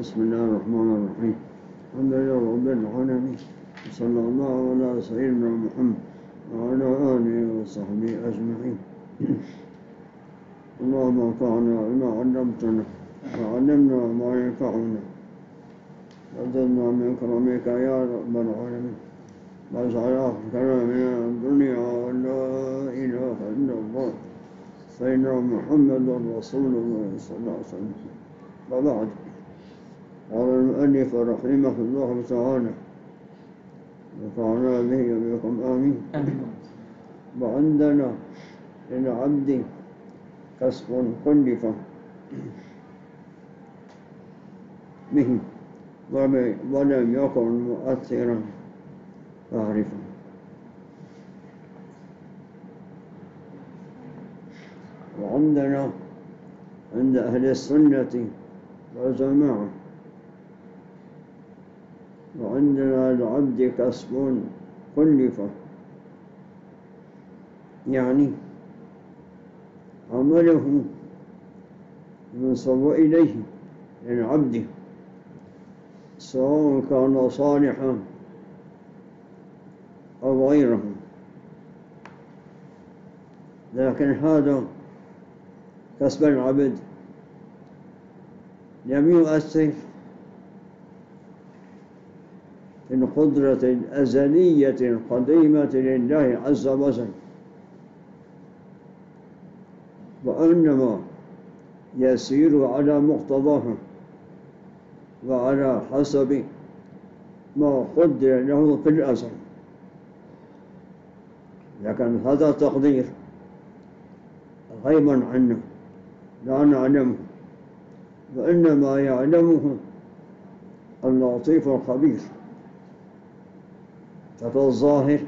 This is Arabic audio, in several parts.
بسم الله الرحمن الرحيم. الحمد لله رب العالمين، وصلى الله على سيدنا محمد وعلى آله وصحبه أجمعين. اللهم انفعنا بما علمتنا وعلمنا ما ينفعنا وزدنا من كرمك يا رب العالمين. واجعل آخر كلامنا الدنيا ولا إله إلا الله سيدنا محمد رسول الله صلى الله عليه وسلم. وبعد، قال المؤلف رحمه الله تعالى: وفعنا به وبكم آمين. وعندنا للعبد كسب كلف به ولم يكن مؤثرا معرفا. وعندنا عند أهل السنة والجماعة، وعندنا العبد كسب كلف، يعني عمله ينصب إليه للعبد، سواء كان صالحا أو غيره، لكن هذا كسب العبد لم يؤثر في القدرة الأزلية القديمة لله عز وجل، وإنما يسير على مقتضاها وعلى حسب ما قدر له في الأزل. لكن هذا تقدير غيبا عنه لا نعلمه، وإنما يعلمه اللطيف الخبير. ففي الظاهر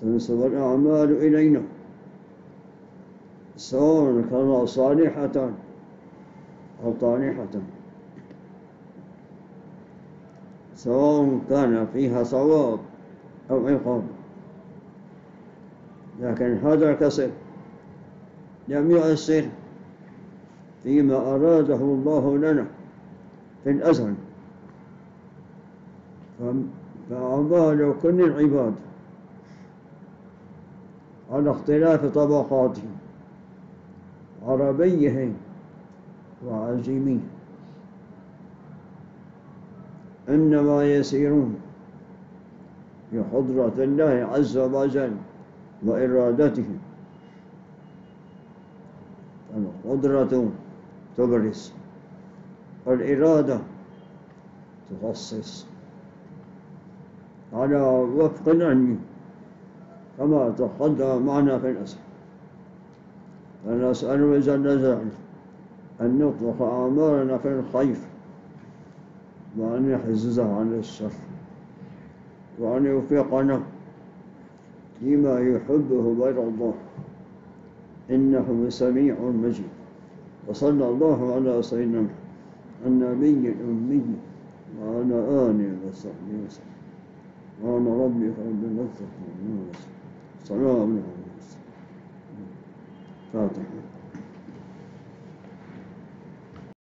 تنسب الأعمال إلينا، سواء كان صالحة أو طالحة، سواء كان فيها صواب أو عقاب، لكن هذا الكسب لم يؤثر فيما أراده الله لنا في الأزل. فأعمال كل العباد على اختلاف طبقاتهم، عربيهم وعجميهم، إنما يسيرون بقدرة الله عز وجل وإرادته. القدرة تبرز، والإرادة تخصص على وفق العلم كما تقدم معنا في الأصل. فنسأل جل جلاله أن نطلق أعمالنا في الخير، وأن يحجزها عن الشر، وأن يوفقنا لما يحبه ويرضاه، إنه سميع مجيد. وصلى الله على سيدنا النبي الأمي وعلى آله وصحبه وسلم. وعن ربك رب العزة عما يصفون، سلام عليكم. فاتح.